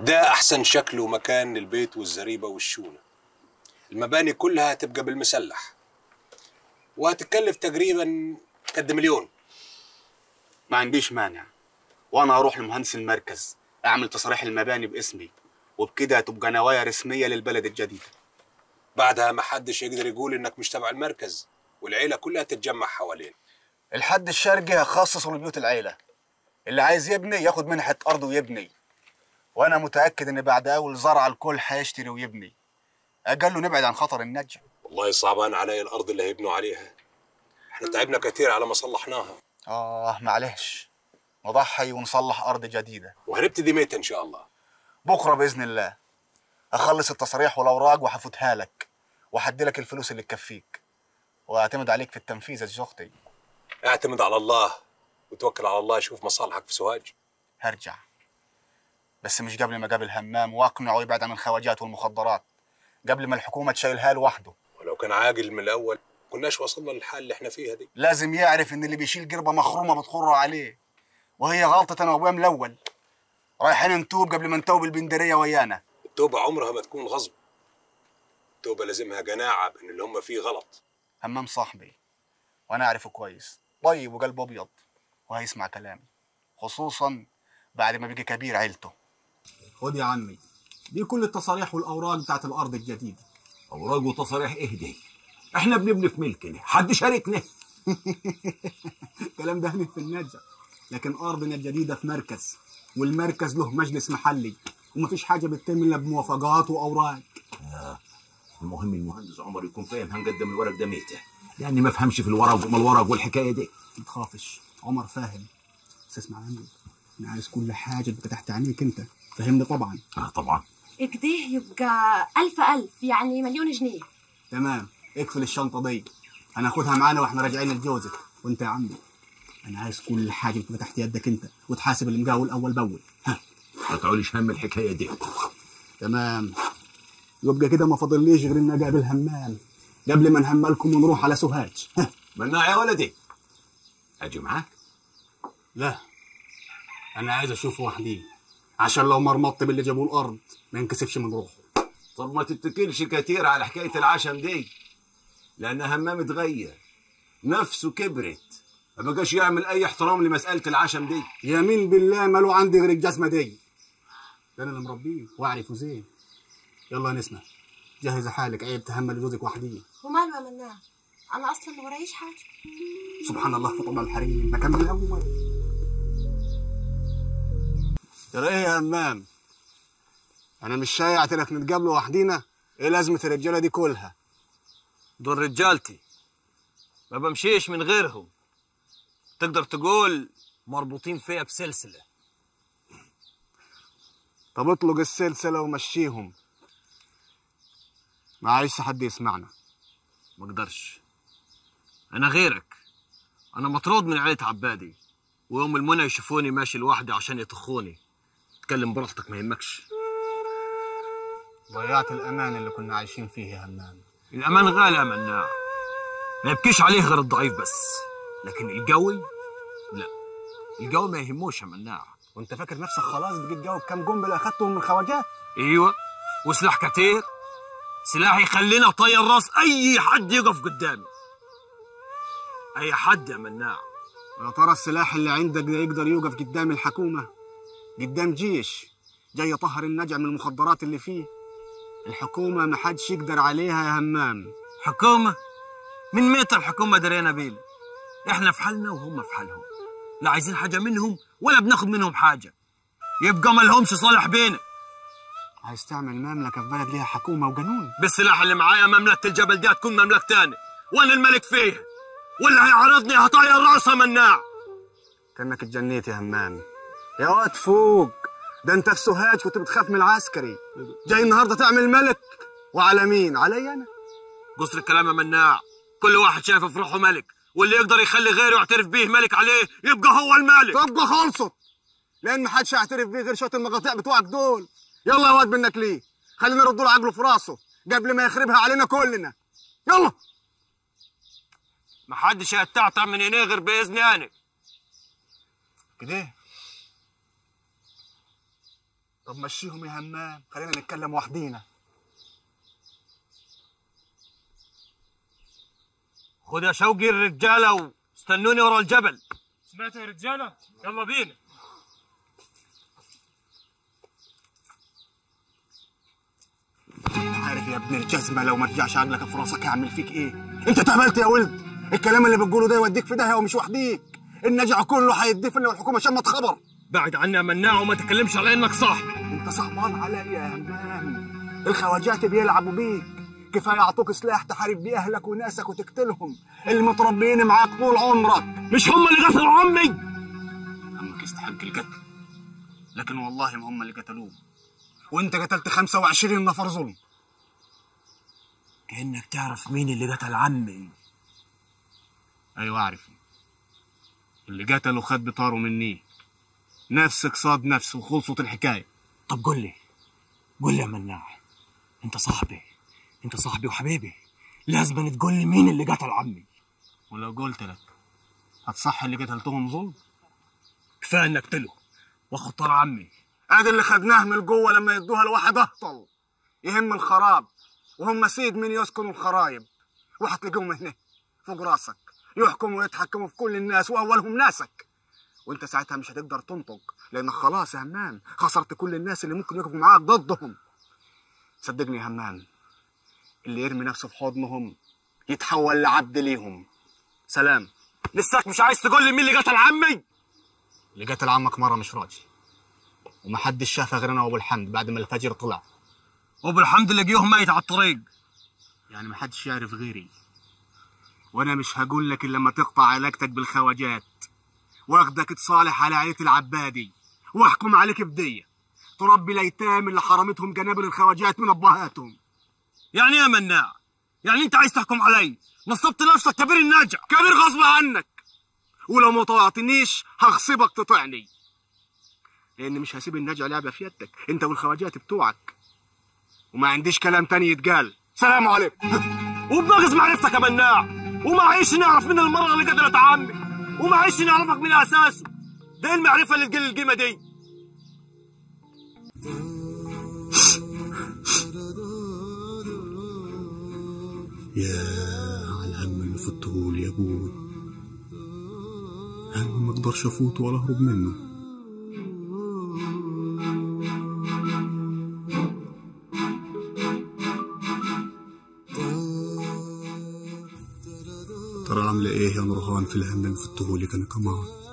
ده احسن شكل ومكان للبيت والزريبه والشونه. المباني كلها هتبقى بالمسلح، وهتتكلف تقريبا قد مليون. ما عنديش مانع، وانا هروح لمهندس المركز اعمل تصريح المباني باسمي، وبكده هتبقى نوايا رسميه للبلد الجديده. بعدها ما حدش يقدر يقول انك مش تبع المركز، والعيله كلها تتجمع حوالين. الحد الشرقي هخصصه لبيوت العيله، اللي عايز يبني ياخد منحه ارض ويبني، وانا متاكد ان بعد اول زرع الكل هيشتري ويبني. اجله نبعد عن خطر النجم. والله صعبان علي الارض اللي هيبنوا عليها، احنا تعبنا كتير على ما صلحناها. معلش، نضحي ونصلح ارض جديده، وهنبتدي متى ان شاء الله؟ بكره باذن الله اخلص التصاريح والاوراق وهفوتها لك، وهدي لك الفلوس اللي تكفيك، واعتمد عليك في التنفيذ يا اختي. اعتمد على الله وتوكل على الله، يشوف مصالحك في سوهاج. هرجع، بس مش قبل ما اقابل همام واقنعه يبعد عن الخواجات والمخدرات، قبل ما الحكومه تشيلها لوحده. ولو كان عاجل من الاول كناش وصلنا للحال اللي احنا فيها دي. لازم يعرف ان اللي بيشيل قربه مخرومه بتخره عليه، وهي غلطه انا وابويا من الاول. رايحين نتوب قبل ما نتوب البندريه ويانا. التوبه عمرها ما تكون غصب، التوبه لازمها قناعه بان اللي هم فيه غلط. همام صاحبي وانا اعرفه كويس، طيب وقلبه ابيض، وهيسمع كلامي، خصوصا بعد ما بيجي كبير عيلته. خد يا عمي، دي كل التصاريح والاوراق بتاعت الارض الجديده. اوراق وتصاريح ايه دي؟ احنا بنبني في ملكنا، حد شاركنا؟ الكلام ده هني في النجا، لكن ارضنا الجديده في مركز، والمركز له مجلس محلي، ومفيش حاجه بتتم الا بموافقات واوراق. المهم المهندس عمر يكون فاهم هنقدم الورق ده ميته، يعني ما فهمش في الورق وما الورق والحكايه دي. ما تخافش، عمر فاهم. بس اسمع مني، انا عايز كل حاجه تبقى تحت عينيك انت، فهمني طبعا. طبعا. كده يبقى 1000 يعني مليون جنيه. تمام، اقفل الشنطه دي، هناخدها معانا واحنا راجعين لجوزك. وانت يا عمي، انا عايز كل حاجه تبقى تحت يدك انت، وتحاسب اللي مقاول اول باول. ها، ما تعوليش هم الحكايه دي. تمام، يبقى كده ما فاضليش غير ان اقابل همام قبل ما نهملكم ونروح على سوهاج. ها، مناع يا ولدي، اجي معاك؟ لا، انا عايز اشوفه وحدي، عشان لو مرمطت باللي جابوه الارض ما ينكسفش من روحه. طب ما تتكلش كتير على حكايه العشم دي، لان همام اتغير، نفسه كبرت، ما بقاش يعمل اي احترام لمساله العشم دي. يمين بالله ما له عندي غير الجزمه دي، ده انا اللي مربيه واعرفه زين. يلا نسمع، جهزي حالك، عيب تهمل جوزك وحدي. وماله يا مناع، انا اصلا ما ورايش حاجه. سبحان الله فطمه الحريم، ما كمل الاول. ترى ايه يا همام؟ انا مش شايع تلات نتقابلوا وحدينا؟ ايه لازمه الرجاله دي كلها؟ دول رجالتي، ما بمشيش من غيرهم، تقدر تقول مربوطين فيا بسلسله. طب اطلق السلسله ومشيهم، ما عايزش حد يسمعنا. ما اقدرش، انا غيرك، انا مطرود من عيلة عبادي، ويوم المنى يشوفوني ماشي لوحدي عشان يطخوني. اتكلم براحتك، ما يهمكش. ضيعت الامان اللي كنا عايشين فيه يا همام. الامان غالي يا مناع، ما يبكيش عليه غير الضعيف بس، لكن القوي لا، القوي ما يهموش يا مناع. وانت فاكر نفسك خلاص بقيت جاوب كام جنب اللي اخدتهم من الخواجات؟ ايوه، وسلاح كتير، سلاحي يخلينا طير راس اي حد يقف قدامي، اي حد يا مناع. يا ترى السلاح اللي عندك ده يقدر يوقف قدام الحكومه، قدام جيش جاي يطهر النجع من المخدرات اللي فيه؟ الحكومه ما حدش يقدر عليها يا همام. حكومه من متى الحكومه درينا بينا؟ احنا في حالنا وهم في حالهم، لا عايزين حاجه منهم ولا بناخد منهم حاجه، يبقى ما لهمش صالح بينا. عايز تعمل مملكه في بلد ليها حكومه وقانون؟ بالسلاح اللي معايا مملكه الجبل دي هتكون مملكه تاني، وانا الملك فيها، واللي هيعرضني هطير راسه مناع. كانك اتجنيت يا همام، يا واد فوق، ده انت في سوهاج كنت بتخاف من العسكري، جاي النهارده تعمل ملك، وعلى مين؟ علي انا؟ قصر الكلام يا مناع، كل واحد شايف في روحه ملك، واللي يقدر يخلي غيره يعترف بيه ملك عليه يبقى هو الملك. تبقى خلصت، لان محدش هيعترف بيه غير شويه المقاطع بتوعك دول. يلا يا واد منك ليه، خلينا نردوا له عقله في راسه قبل ما يخربها علينا كلنا. يلا، محدش هيتعتع من عينيه غير باذني انا. كده طب مشيهم يا همام، خلينا نتكلم وحدينا. خد يا شوقي الرجاله واستنوني ورا الجبل. سمعت يا رجاله؟ يلا بينا. أنا عارف يا ابن الجزمه لو ما رجعش عجلك في راسك هعمل فيك ايه؟ انت اتعملت يا ولد؟ الكلام اللي بتقوله ده يوديك في داهيه ومش وحديك. النجع كله هيدفن والحكومه شمت خبر. بعد عني يا مناع وما تكلمش على انك صاحبي. انت صعبان عليا يا همام، الخواجات بيلعبوا بيك، كفايه يعطوك سلاح تحارب بيه اهلك وناسك وتقتلهم، اللي متربيين معاك طول عمرك. مش هم اللي قتلوا عمي؟ عمك يستحق القتل، لكن والله ما هم اللي قتلوه، وانت قتلت 25 نفر ظلم. كأنك تعرف مين اللي قتل عمي. ايوه اعرفه، اللي قتله خد بطاره مني، نفس قصاد نفس وخلصت الحكايه. طب قول لي، قول لي يا مناع، انت صاحبي، انت صاحبي وحبيبي، لازم تقول لي مين اللي قتل عمي. ولو قلت لك هتصح اللي قتلتهم ظلم؟ كفايه انك قتله واخد طار عمي، ادي اللي خدناه من الجوه لما يدوها لواحد اهطل يهم الخراب، وهم سيد من يسكنوا الخرايب، وهتلاقيهم هنا فوق راسك يحكموا ويتحكموا في كل الناس واولهم ناسك، وانت ساعتها مش هتقدر تنطق لانك خلاص يا همام خسرت كل الناس اللي ممكن يقفوا معاك ضدهم. صدقني يا همام، اللي يرمي نفسه في حضنهم يتحول لعبد ليهم. سلام. لساك مش عايز تقول لي مين اللي قتل عمي؟ اللي قتل عمك مره مش راجل، ومحدش شافها غير انا وابو الحمد بعد ما الفجر طلع، وابو الحمد لقيوه ميت على الطريق، يعني محدش يعرف غيري. وانا مش هقول لك الا لما تقطع علاقتك بالخواجات، واخدك تصالح على عيلة العبادي، واحكم عليك بدية تربي الايتام اللي حرمتهم جنابل الخواجات من ابهاتهم. يعني يا مناع، يعني انت عايز تحكم علي؟ نصبت نفسك كبير الناجع، كبير غصب عنك، ولو ما طاعتنيش هغصبك تطعني، لان مش هسيب الناجع لعبه في يدك انت والخواجات بتوعك، وما عنديش كلام تاني يتقال. سلام عليكم. وبناقص معرفتك يا مناع، وما عايش نعرف من المرأة اللي قتلت عمي، وما عايش نعرفك من اساسه، ده المعرفة اللي تقل القيمة دي. ياه على الهم اللي فضتهولي يا ابوي، هم ما اقدرش افوته ولا اهرب منه. ترى عامله ايه يا نورهان في الهم اللي فضتهولي؟ كان كمان